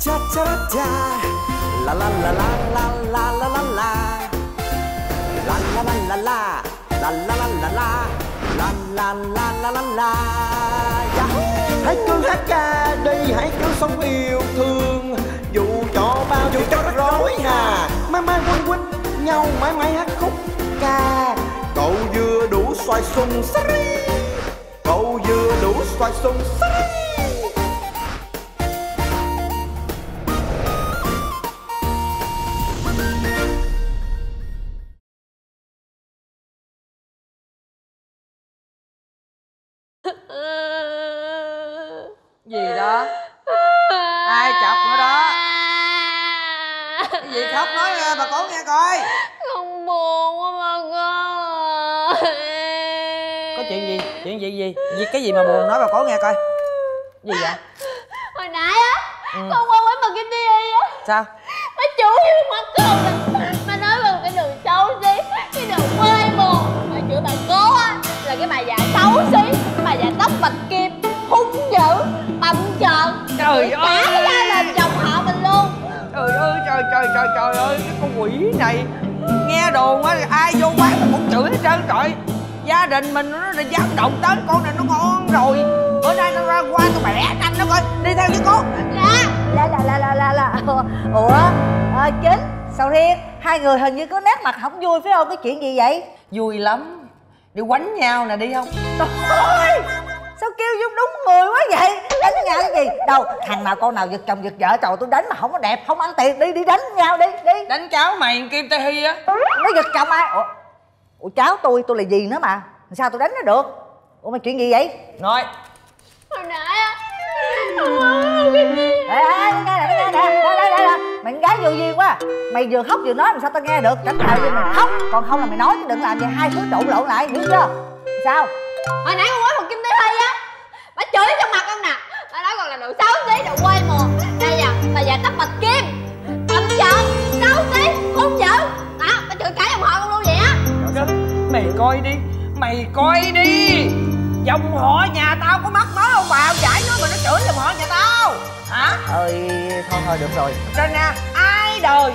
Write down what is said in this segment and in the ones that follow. cha cha cha la la la la la la la la la la la la la la la la la la la la. Hãy cứ hát ca đi, hãy cứ sống yêu thương, dù cho bao dù cho rắc rối hà, mãi mãi quấn quýt nhau, mãi mãi hát khúc ca. Cậu vừa đủ xoài sung sari, cậu vừa đủ xoài sung sari. Gì đó? Ai chọc nữa đó? Gì khóc nói nghe bà cố nghe coi. Con buồn quá bà con. Có chuyện gì? Chuyện gì? Cái gì mà buồn nói bà cố nghe coi. Gì vậy? Hồi nãy á, con qua quán Bikini á. Sao? Nó chửi vô mặt con. Mà nói về cái đường xấu xí, cái đường quê mùa. Mà chửi bà cố á là cái bà già xấu xí, bà già tóc bạch kim, hung dữ, bậm trợn. Trời ơi, cái la lên chồng họ mình luôn. Trời ơi, trời ơi, cái con quỷ này. Nghe đồn á, ai vô quán mà cũng chửi hết trơn trời. Gia đình mình nó là dám động tới con này nó ngon rồi. Bữa nay nó ra qua tụi bẻ anh nó coi, đi theo với con. Là ủa, Chính, Sầu Riêng, hai người hình như cứ nét mặt không vui phải không? Cái chuyện gì vậy? Vui lắm. Đi quánh nhau nè đi không? Thôi. Sao kêu Dung đúng người quá vậy? Đánh nhau cái gì? Đâu, thằng nào con nào giật chồng giật vợ, trời tôi đánh mà không có đẹp, không ăn tiền. Đi, đi đánh nhau đi, đi. Đánh cháu mày Kim Tê Hi á. Nó giật chồng ai? Ủa cháu tôi là gì nữa mà. Sao tôi đánh nó được? Ủa mà chuyện gì vậy? Nói. Hồi nãy á. Mày con gái vô duyên quá. Mày vừa khóc vừa nói làm sao tao nghe được? Tránh thời gian mày khóc, còn không là mày nói chứ đừng làm gì hai thứ trộn lộn lại, hiểu chưa? Sao? Hồi nãy con nói một Kim Tê Hi á, bà chửi trong mặt con nè, bà nói còn là đồ xấu xí, đồ quê mùa. Đây à, bà già tóc bạch kim, bậm trợn, xấu xí, hung dữ. Đó, bà chửi cả dòng họ con luôn vậy á. Mày coi đi, mày coi đi, dòng họ nhà tao có mắc mớ không bà? Giải nó mà nó chửi dòng họ nhà tao hả? Ơi, thôi được rồi. Rồi nè, ai đời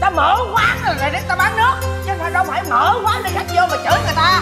ta mở quán rồi để ta bán nước, chứ ta đâu phải mở quán để khách vô mà chửi người ta.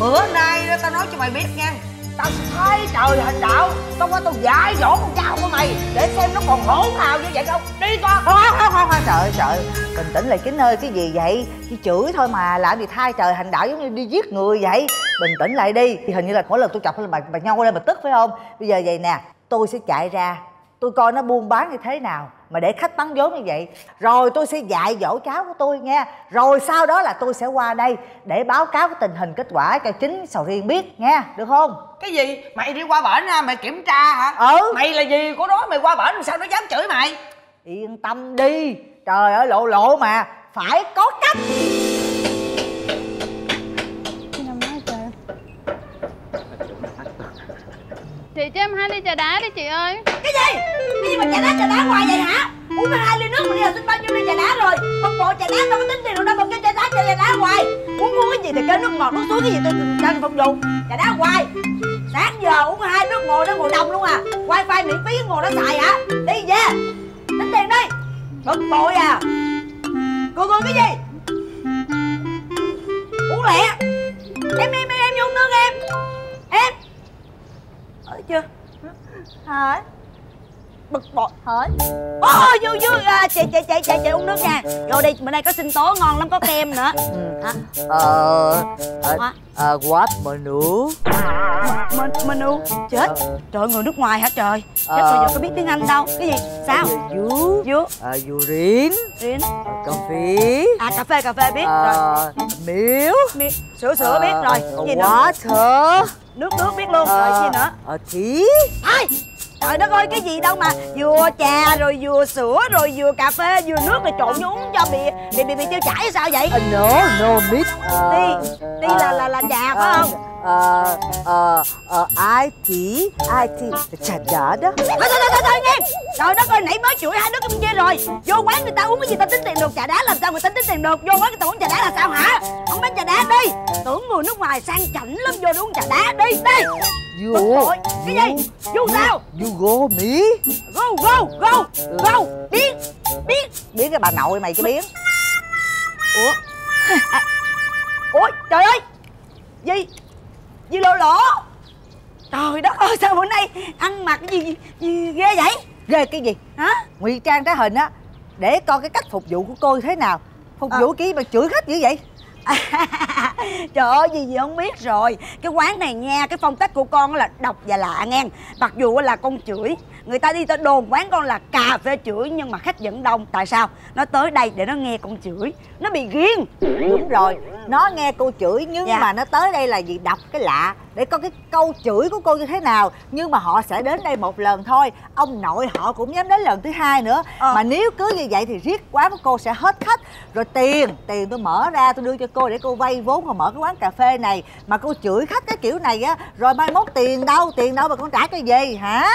Bữa nay tao nói cho mày biết nha, tao sẽ thấy trời hành đạo, tao qua tao dạy dỗ con cháu của mày để xem nó còn hỗn hào như vậy không. Đi con. Không, trời bình tĩnh lại Kính ơi. Cái gì vậy? Chỉ chửi thôi mà làm gì thay trời hành đạo, giống như đi giết người vậy. Bình tĩnh lại đi. Thì hình như là mỗi lần tôi chọc là bà nhô lên bà tức phải không? Bây giờ vậy nè, tôi sẽ chạy ra, tôi coi nó buôn bán như thế nào mà để khách bắn vốn như vậy, rồi tôi sẽ dạy dỗ cháu của tôi nghe, rồi sau đó là tôi sẽ qua đây để báo cáo cái tình hình kết quả cho Chính Sầu Riêng biết nghe, được không? Cái gì? Mày đi qua bển hả? Mày kiểm tra hả? Ừ. Mày là gì của đó, mày qua bển sao nó dám chửi mày? Yên tâm đi, trời ơi lộ lộ mà, phải có cách. Chị cho em 2 ly trà đá đi chị ơi. Cái gì? Cái gì mà trà đá hoài vậy hả? Uống 2 ly nước mà đi là tính bao nhiêu ly trà đá rồi? Một bộ trà đá đâu có tính tiền đâu, đâu mà kêu trà đá hoài. Uống cái gì thì kêu nước ngọt nước suối, cái gì tôi đang phục vụ trà đá hoài. Sáng giờ uống 2 nước ngồi đó ngồi đồng luôn à. Wifi miễn phí ngồi đó xài hả? Đi về yeah. Tính tiền đi. Bực bội à. Cười cái gì? Uống lẹ. Em uống nước em. Em chưa hỏi bực bội hỏi ôi vui à, chị uống nước nha, vô đi, bữa nay có sinh tố ngon lắm, có kem nữa. Quá menu chết trời, người nước ngoài hả trời? Chắc bây giờ có biết tiếng Anh đâu. Cái gì? Sao vú riến cà phê biết rồi, miếu sữa biết rồi, gì nữa? Sữa nước biết luôn rồi, gì nữa? Tí ai trời đất ơi, cái gì đâu mà vừa trà rồi vừa sữa rồi vừa cà phê vừa nước rồi trộn vô uống cho bị tiêu chảy sao vậy? No biết tí là trà phải không? Ai tí trà đá đó. Thôi nghe, trời đất ơi, nãy mới chửi 2 đứa cơm chê rồi, vô quán người ta uống cái gì ta tính tiền được, trà đá làm sao người ta tính tiền được? Vô quán người ta uống trà đá là sao hả? Không bán trà đá đi, tưởng người nước ngoài sang chảnh lắm, vô uống trà đá đi đi. You. Cái gì? You sao? You go me. Go. Biến cái bà nội mày cái biến. Ủa? Ủa trời ơi. Gì lộ lỗ. Trời đất ơi sao bữa nay ăn mặc cái gì ghê vậy? Ghê cái gì? Hả? Ngụy trang trái hình á. Để coi cái cách phục vụ của cô thế nào. Phục vụ kỹ mà chửi khách dữ vậy? Trời ơi gì không biết rồi. Cái quán này nha, cái phong cách của con là độc và lạ nghe. Mặc dù là con chửi, người ta đi tới đồn quán con là cà phê chửi, nhưng mà khách vẫn đông. Tại sao? Nó tới đây để nó nghe con chửi, nó bị ghiền. Đúng rồi, nó nghe cô chửi nhưng mà nó tới đây là gì đọc cái lạ, để coi cái câu chửi của cô như thế nào. Nhưng mà họ sẽ đến đây một lần thôi, ông nội họ cũng dám đến lần thứ hai nữa. Mà nếu cứ như vậy thì riết quán của cô sẽ hết khách. Rồi tiền tôi mở ra tôi đưa cho cô để cô vay vốn mà mở cái quán cà phê này. Mà cô chửi khách cái kiểu này á, rồi mai mốt tiền đâu mà con trả cái gì hả?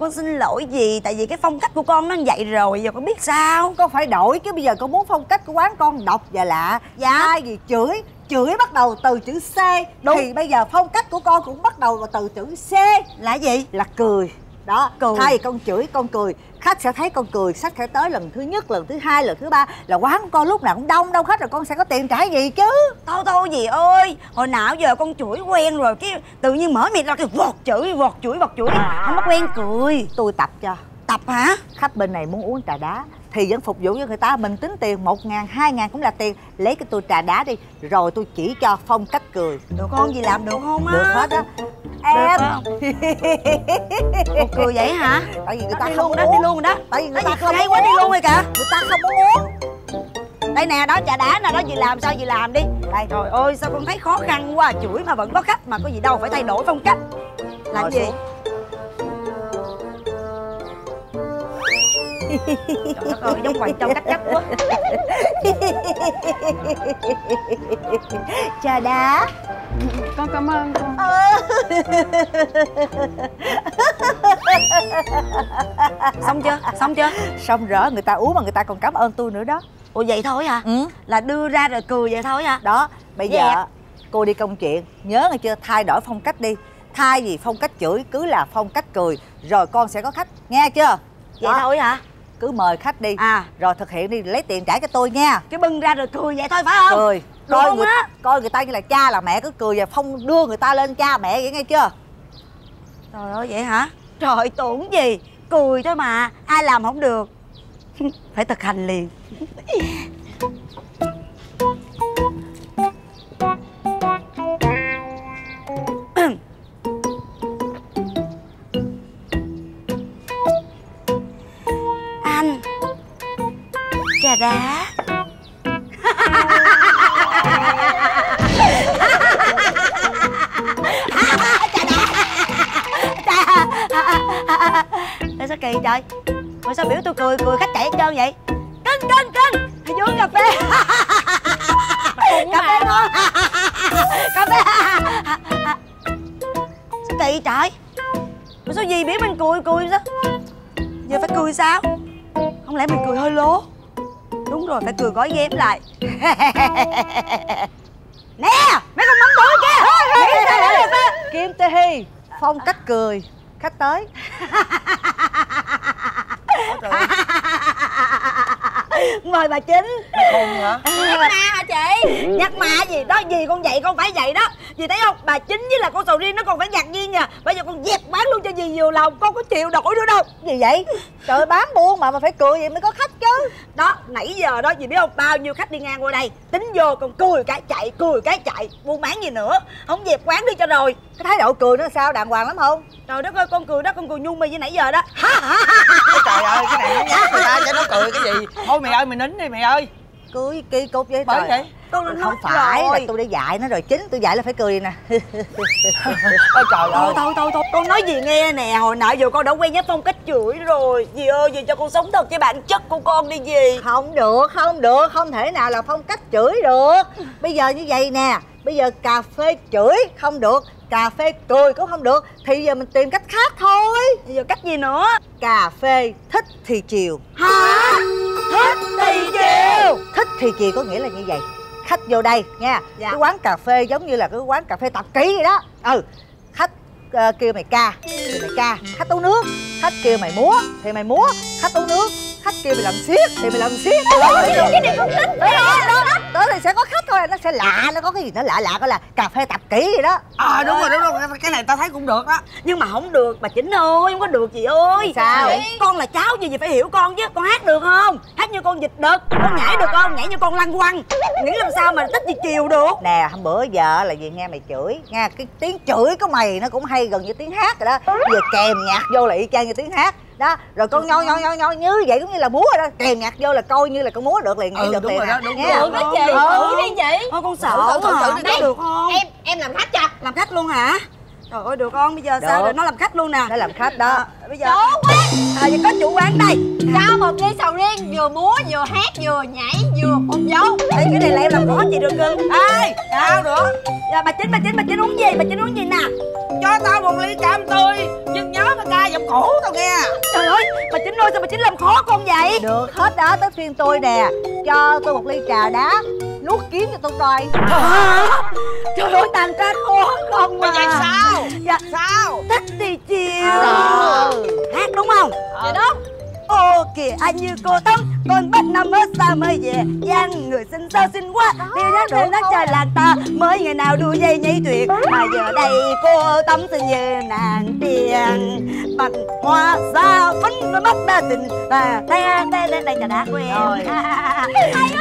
Con xin lỗi gì, tại vì cái phong cách của con nó vậy rồi, giờ con biết sao. Con phải đổi chứ, bây giờ con muốn phong cách của quán con độc và lạ. Dạ gì chửi bắt đầu từ chữ C. Đúng. Thì bây giờ phong cách của con cũng bắt đầu từ chữ C là gì? Là cười. Đó, cười. Thay con chửi con cười, khách sẽ thấy con cười, khách sẽ tới lần thứ nhất, lần thứ hai, lần thứ ba. Là quán của con lúc nào cũng đông khách rồi, con sẽ có tiền trả gì chứ. Thôi dì ơi, hồi nào giờ con chửi quen rồi, cái tự nhiên mở miệng ra cái vọt chửi, không có quen cười. Tôi tập cho. Tập hả? Khách bên này muốn uống trà đá thì vẫn phục vụ cho người ta, mình tính tiền 1.000, 2.000 cũng là tiền. Lấy cái tôi trà đá đi, rồi tôi chỉ cho phong cách cười. Được con gì làm được không á? Được hết á. Em một cười vậy hả? Tại vì người ta không uống. Đi luôn rồi đó. Tại vì người ta không hay quá, đi luôn rồi kìa. Người ta không uống. Đây nè, đó trà đá nè, đó gì làm sao gì làm đi. Đây. Trời ơi sao con thấy khó khăn quá, chửi mà vẫn có khách mà, có gì đâu phải thay đổi phong cách. Làm gì? Trời đất ơi, giống quầy trâu chắc quá. Trà đá. Con cảm ơn con. Xong chưa? Xong rồi, người ta uống mà người ta còn cảm ơn tôi nữa đó. Ủa vậy thôi hả? Là đưa ra rồi cười vậy thôi hả? Đó, bây giờ cô đi công chuyện. Nhớ nghe chưa, thay đổi phong cách đi. Thay vì phong cách chửi cứ là phong cách cười. Rồi con sẽ có khách, nghe chưa? Vậy thôi hả? Cứ mời khách đi. Rồi thực hiện đi, lấy tiền trả cho tôi nha. Cái bưng ra rồi cười vậy thôi phải không? Cười. Coi người ta như là cha là mẹ, cứ cười và phong đưa người ta lên cha mẹ vậy, nghe chưa? Trời ơi vậy hả? Trời tưởng gì, cười thôi mà, ai làm không được. Phải thực hành liền. Anh trà đá. Sao kỳ trời, mà sao biểu tôi cười khách chạy hết trơn vậy? Cưng thì uống cà phê. Cà phê ngon. Cà phê. Sao kỳ trời, mà sao gì biểu mình cười sao? Giờ phải cười sao? Không lẽ mình cười hơi lố? Đúng rồi, phải cười gói ghém lại. Nè, mấy con mắm đuổi kia. Kim Tê Hi, phong cách cười, khách tới. Mời bà Chính. Không hả? Nhắc ma chị. Nhắc ma gì đó, gì con vậy con phải vậy đó. Dì thấy không, bà Chính với là con sầu riêng nó còn phải ngạc nhiên nha. Bây giờ con dẹp bán luôn cho dì vừa lòng, con có chịu đổi nữa đâu. Gì vậy? Trời ơi, bán buôn mà phải cười vậy mới có khách chứ. Đó, nãy giờ đó dì biết không, bao nhiêu khách đi ngang qua đây tính vô còn cười cái chạy. Buôn bán gì nữa, không dẹp quán đi cho rồi. Cái thái độ cười nó sao, đàng hoàng lắm không? Trời đất ơi, con cười đó, con cười nhu mi với nãy giờ đó. Trời ơi, cái này nó nhát người ta cho nó cười cái gì. Thôi mày ơi, mày nín đi mày ơi. Cười kỳ cục vậy. Bởi vậy không phải rồi. Là tôi đã dạy nó rồi, Chính, tôi dạy là phải cười nè. Ôi trời ơi. Thôi con nói gì nghe nè, hồi nãy giờ con đã quen với phong cách chửi rồi. Dì ơi, dì cho con sống thật với bản chất của con đi dì. Không được, không thể nào là phong cách chửi được. Bây giờ như vậy nè, bây giờ cà phê chửi không được, cà phê cười cũng không được, thì giờ mình tìm cách khác thôi. Bây giờ cách gì nữa? Cà phê thích thì chiều. Hả? Thích thì chiều có nghĩa là như vậy. Khách vô đây nha, cái quán cà phê giống như là cái quán cà phê tạp ký vậy đó. Khách kêu mày ca thì mày ca, khách tấu nước, khách kêu mày múa thì mày múa, khách tấu nước, khách kêu mày làm xiếc thì mày làm xiếc. Cái này không tính đó thì sẽ có khách thôi, nó sẽ lạ, nó có cái gì nó lạ lạ, gọi là cà phê tạp kỹ gì đó. À đúng rồi, đúng rồi, cái này tao thấy cũng được đó. Nhưng mà không được bà Chỉnh ơi, không có được chị ơi. Sao? Con là cháu gì vậy, phải hiểu con chứ. Con hát được không? Hát như con vịt đực. Con nhảy được không? Nhảy như con lăng quăng. Nghĩ làm sao mà thích gì chiều được. Nè, hôm bữa giờ là vì nghe mày chửi, nghe cái tiếng chửi của mày nó cũng hay gần như tiếng hát rồi đó. Vừa kèm nhạc vô là y chang như tiếng hát đó, rồi con nho như vậy cũng như là múa rồi đó, kèm nhạc vô là coi như là con múa được liền, nghe được liền đó, đúng nghe rồi đó chị. Thử đi chị. Thôi con sợ thử đi, được không? Em làm khách chưa? Làm khách luôn hả? Trời ơi được con, bây giờ được. Sao để nó làm khách luôn nè. Nó làm khách đó. Bây giờ chủ quán. Giờ có chủ quán đây. Cho một ly sầu riêng, vừa múa vừa hát vừa nhảy vừa ôm dấu. Ê, cái này là em làm khó chị được cưng. Ê, sao nữa? Dạ, bà Chính uống gì? Bà Chính uống gì nè? Cho tao một ly cam tươi, nhưng nhớ mà ca giọng cũ tao nghe. Trời ơi, bà Chính ơi sao bà Chính làm khó con vậy? Được hết đó, tới phiên tôi nè. Cho tôi một ly trà đá, nuốt kiếm cho tôi coi. Trời ơi, tàn ra khó không mà. Vậy sao? Dạ sao? Thích thì chiều. Hát đúng không? Dạ đúng. Ô kìa anh như cô tắm, con bắt năm ở xa mới về, giang người xinh sao xinh quá, đi hát đôi nát trời làng ta, mới ngày nào đua dây nhảy tuyệt, mà giờ đây cô tắm xinh như nàng tiền, bạch hoa sao phấn với mắt đa tình, và đây trà đá của em.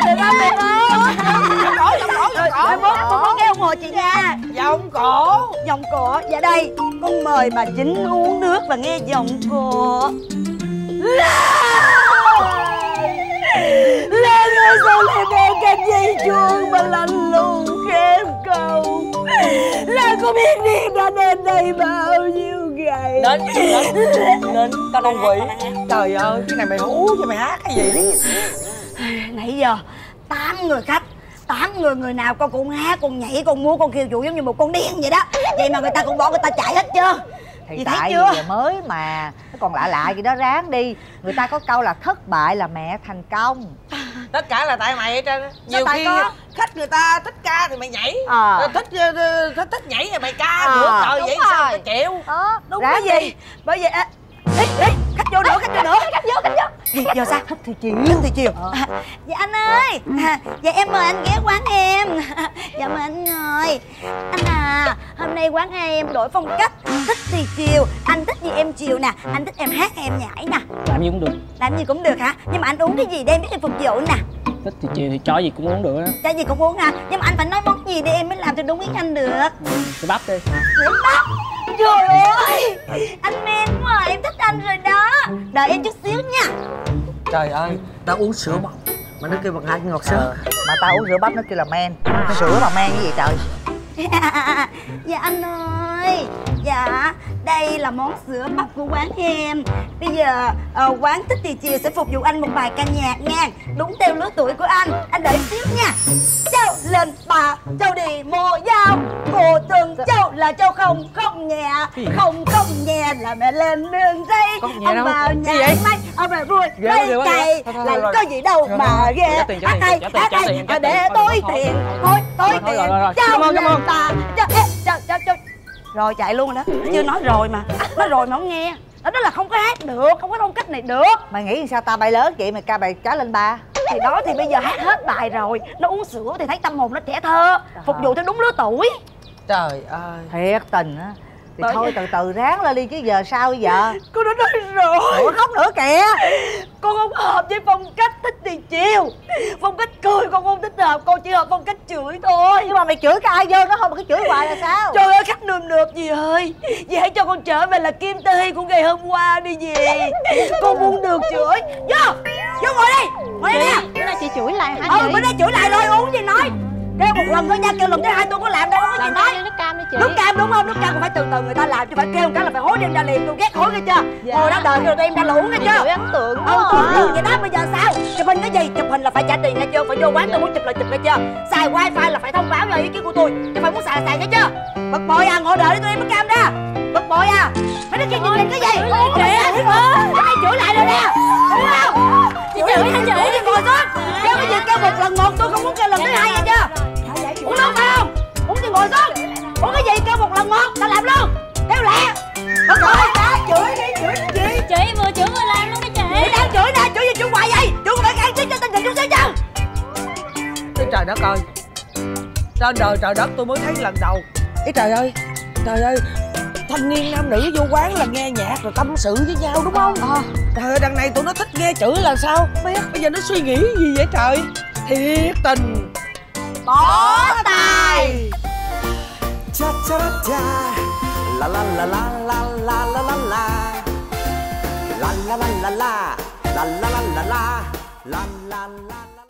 Đừng lo mệt ơi. Dòng cổ. Con nghe ông hồ chị nha. Dòng cổ. Dạ đây, con mời bà Chính uống nước và nghe dòng cổ. Là người sao lại đeo các dây chuông mà lạnh lùng khép cầu. Là có biết điên đã đến đây bao nhiêu ngày. Đến tao đang quỷ. Trời ơi, cái này mày hú cho mày hát cái gì? Nãy giờ 8 người khách, 8 người, người nào con cũng hát, con nhảy, con múa, con khiêu vũ giống như một con điên vậy đó. Vậy mà người ta cũng bỏ, người ta chạy hết chưa? Thì tại vì mới mà nó còn lạ gì đó, ráng đi. Người ta có câu là thất bại là mẹ thành công. Tất cả là tại mày hết trơn. Nhiều khi khách người ta thích ca thì mày nhảy, thích nhảy thì mày ca được rồi, vậy sao mày chịu? Đúng cái gì? Bởi vậy khách vô nữa, khách vô. Giờ sao? Thích thì chiều. Dạ anh ơi, dạ em mời anh ghé quán em. Dạ mời anh ơi. Anh à, hôm nay quán em đổi phong cách, thích thì chiều. Anh thích gì em chiều nè, anh thích em hát hay em nhảy nè? Làm gì cũng được. Làm gì cũng được hả? Nhưng mà anh uống cái gì đem biết em phục vụ nè? Thích thì chiều thì cho gì cũng uống được á. Cho gì cũng uống hả? Nhưng mà anh phải nói món gì để em mới làm cho đúng ý anh được. Cái bắp đi. Cái bắp. Trời ơi, anh men quá à, em thích anh rồi đó. Đợi em chút xíu nha. Trời ơi, tao uống sữa bắp mà nó kêu bằng hai ngọt sữa. Mà tao uống sữa bắp nó kêu là men. Sữa mà men cái gì trời. Dạ anh ơi. Dạ, đây là món sữa bắp của quán em. Bây giờ quán Thích Thì Chiều sẽ phục vụ anh một bài ca nhạc nha. Đúng theo lứa tuổi của anh. Anh đợi xíu nha. Châu lên bà, châu đi mua dao. Cô từng châu là châu không không nhẹ. Không nhẹ là mẹ lên đường dây. Ông vào nhà máy, ông lại vui, lấy cày. Làm có gì đâu mà ghê. Hát đây, để tối tiền. Tối tiền, châu lên bà, châu. Rồi chạy luôn rồi đó. Chưa nói rồi mà không nghe. Đó là không có hát được, không có phong cách này được. Mày nghĩ sao ta bay lớn vậy, mày ca bài Cá Lên Ba. Thì đó, thì bây giờ hát hết bài rồi. Nó uống sữa thì thấy tâm hồn nó trẻ thơ. Trời, phục vụ theo đúng lứa tuổi. Trời ơi, thiệt tình á. Thì bởi thôi vậy, từ từ ráng lên đi chứ giờ sao giờ. Cô đã nói rồi. Ủa khóc nữa kìa. Con không hợp với phong cách Thích Thì Chiều. Phong cách cười con không thích hợp. Con chỉ hợp phong cách chửi thôi. Nhưng mà mày chửi cái ai vô nó không, mà cứ chửi hoài là sao? Trời ơi khách nườm nượp gì ơi. Vậy hãy cho con trở về là Kim Ti của ngày hôm qua đi về. Con muốn được chửi. Vô ngồi đi nè. Bữa nay chị chửi lại hả? Bữa nay chửi lại rồi uống gì nói. Kêu một lần thôi nha, kêu lần thứ hai tôi có làm đâu, có gì nói. Nước cam đi chị. Nước cam đúng không? Nước cam cũng phải từ từ người ta làm chứ phải kêu một cái là phải hối đem ra liền, tôi ghét hối nghe chưa? Dạ. Hồi đó đời rồi đem ra lũ nghe chưa? Ấn tượng. Ấn tượng vậy đó, bây giờ sao? Chụp hình cái gì? Chụp hình là phải trả tiền nghe chưa? Phải vô quán tôi muốn chụp là chụp nghe chưa? Xài wifi là phải thông báo lời ý kiến của tôi, chứ phải muốn xài là xài nghe chưa? Bực bội à, ngồi đợi để tôi đem nước cam ra. Bực bội à? Phải nói kia nhìn cái gì? Kìa, mày chửi lại rồi nè. Đúng không? Chị chửi hay chị? Ngồi xuống. Kêu cái gì kêu một lần một, tôi không muốn kêu lần thứ hai nghe chưa? Uống luôn phải không? Uống thì ngồi xuống. Uống cái gì kêu một lần một, ta làm luôn. Kêu lẹ. Con nói đá chửi đi, chửi gì? Chị vừa chửi vừa làm luôn đó chị. Chị đang chửi nè, chửi gì chửi hoài vậy? Chửi phải kháng chiến cho tình hình chút xíu chứ. Cái trời đất ơi, trên đời trời đất tôi mới thấy lần đầu. Cái trời ơi, trời ơi, thanh niên nam nữ vô quán là nghe nhạc rồi tâm sự với nhau đúng không? Trời ơi, đằng này tụi nó thích nghe chửi là sao? Biết bây giờ nó suy nghĩ gì vậy trời? Thiệt tình bỏ tài. Cha cha cha, la la la la la la la la la, la la la la la la la la la la la.